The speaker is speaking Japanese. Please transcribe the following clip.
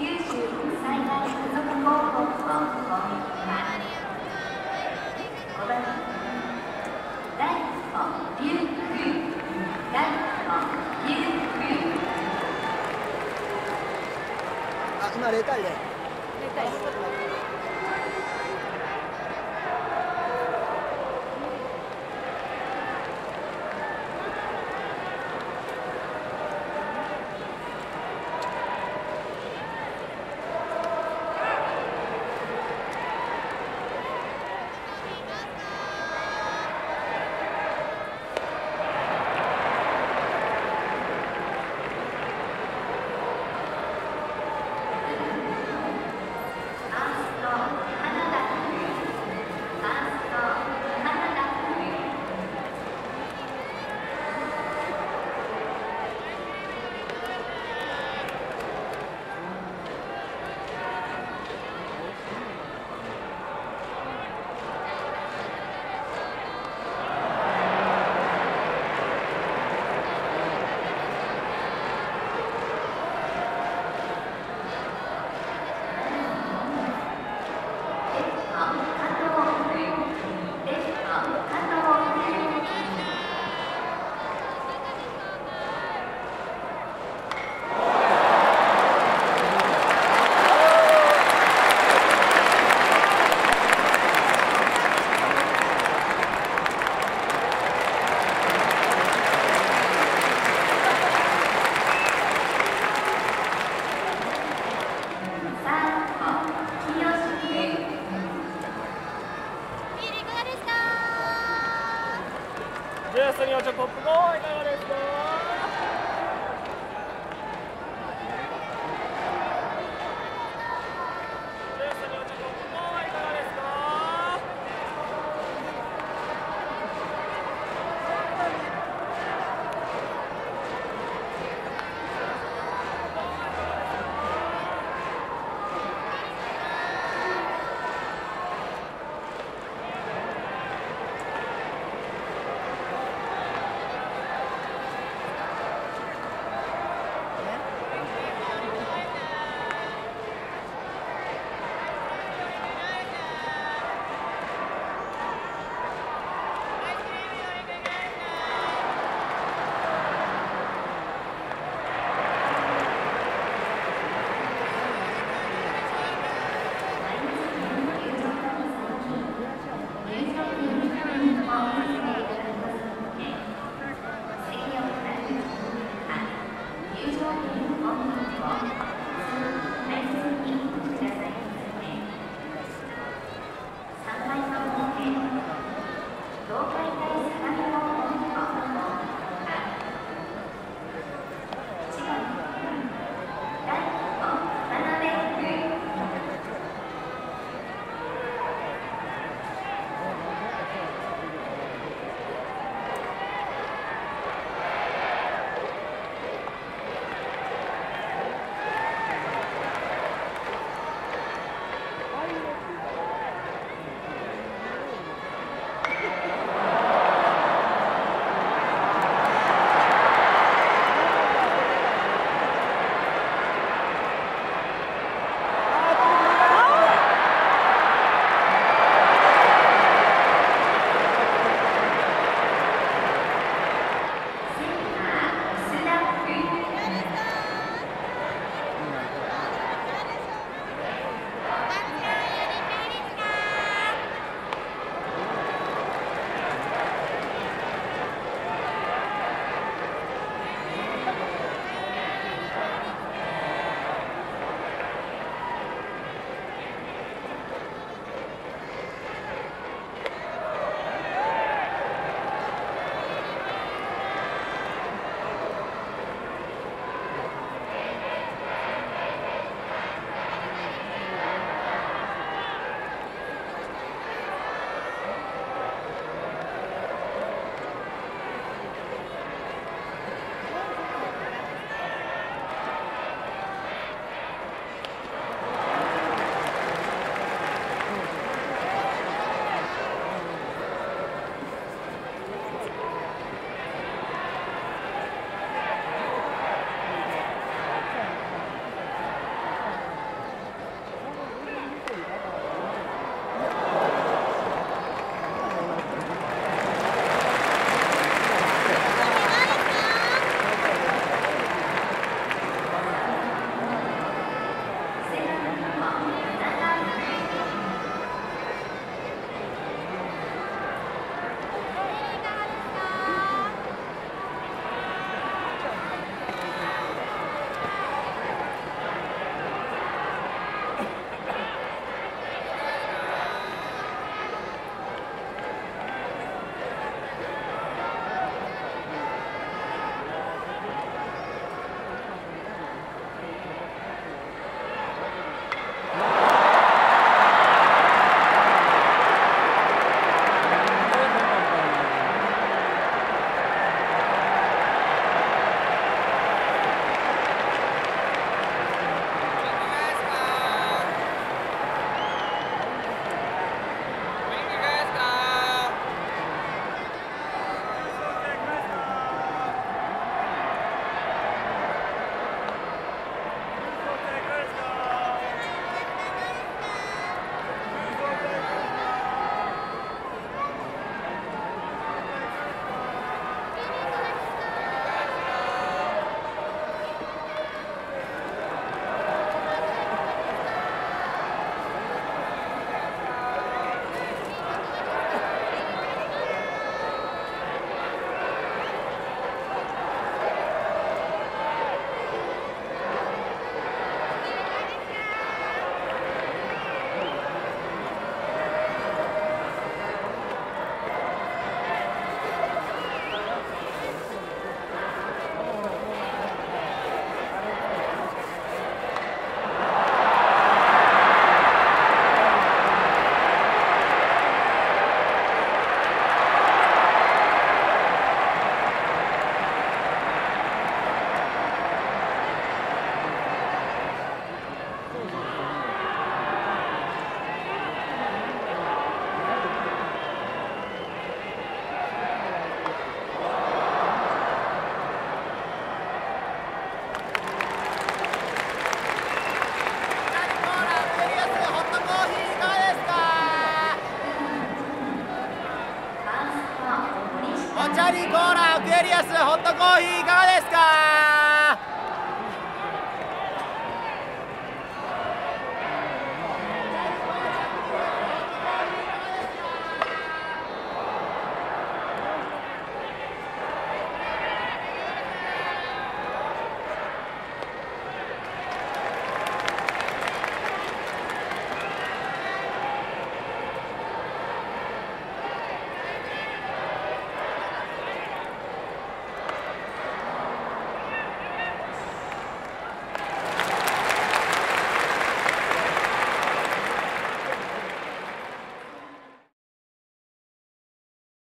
今0対0。